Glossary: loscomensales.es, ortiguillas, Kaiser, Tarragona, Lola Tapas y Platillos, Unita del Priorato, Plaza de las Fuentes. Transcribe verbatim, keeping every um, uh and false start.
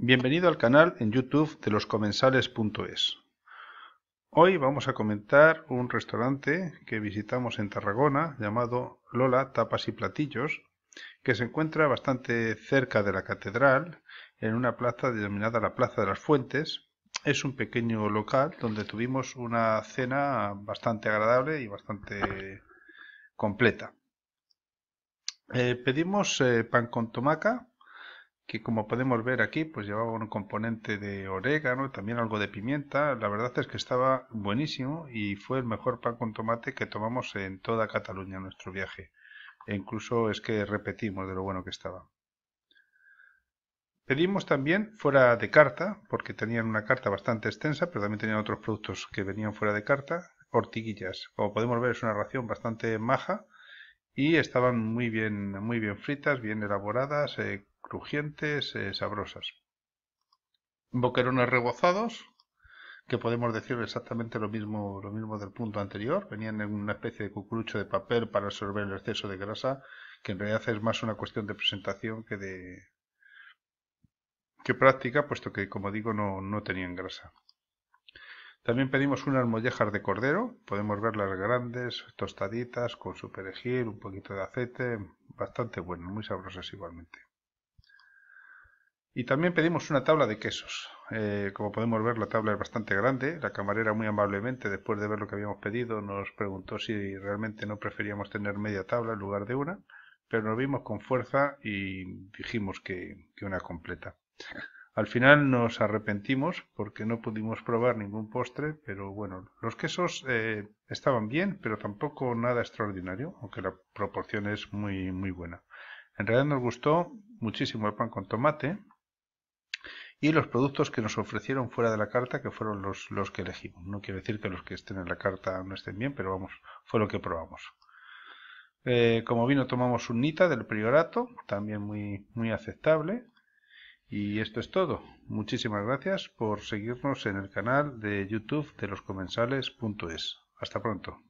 Bienvenido al canal en YouTube de los comensales punto es. Hoy vamos a comentar un restaurante que visitamos en Tarragona llamado Lola Tapas y Platillos, que se encuentra bastante cerca de la catedral, en una plaza denominada la Plaza de las Fuentes. Es un pequeño local donde tuvimos una cena bastante agradable y bastante completa. Eh, pedimos eh, pan con tomaca, que como podemos ver aquí, pues llevaba un componente de orégano, también algo de pimienta. La verdad es que estaba buenísimo y fue el mejor pan con tomate que tomamos en toda Cataluña en nuestro viaje. E incluso es que repetimos de lo bueno que estaba. Pedimos también fuera de carta, porque tenían una carta bastante extensa, pero también tenían otros productos que venían fuera de carta, ortiguillas. Como podemos ver, es una ración bastante maja y estaban muy bien, muy bien fritas, bien elaboradas, eh, crujientes, eh, sabrosas. Boquerones rebozados, que podemos decir exactamente lo mismo, lo mismo del punto anterior. Venían en una especie de cucurucho de papel para absorber el exceso de grasa, que en realidad es más una cuestión de presentación que de que práctica, puesto que, como digo, no, no tenían grasa. También pedimos unas mollejas de cordero, podemos ver las grandes, tostaditas, con su perejil, un poquito de aceite, bastante buenas, muy sabrosas igualmente. Y también pedimos una tabla de quesos. Eh, como podemos ver, la tabla es bastante grande. La camarera, muy amablemente, después de ver lo que habíamos pedido, nos preguntó si realmente no preferíamos tener media tabla en lugar de una, pero nos vimos con fuerza y dijimos que, que una completa. Al final nos arrepentimos porque no pudimos probar ningún postre, pero bueno, los quesos eh, estaban bien, pero tampoco nada extraordinario, aunque la proporción es muy, muy buena. En realidad nos gustó muchísimo el pan con tomate y los productos que nos ofrecieron fuera de la carta, que fueron los, los que elegimos. No quiere decir que los que estén en la carta no estén bien, pero vamos, fue lo que probamos. Eh, como vino tomamos Unita del Priorato, también muy, muy aceptable. Y esto es todo. Muchísimas gracias por seguirnos en el canal de YouTube de los comensales punto es. Hasta pronto.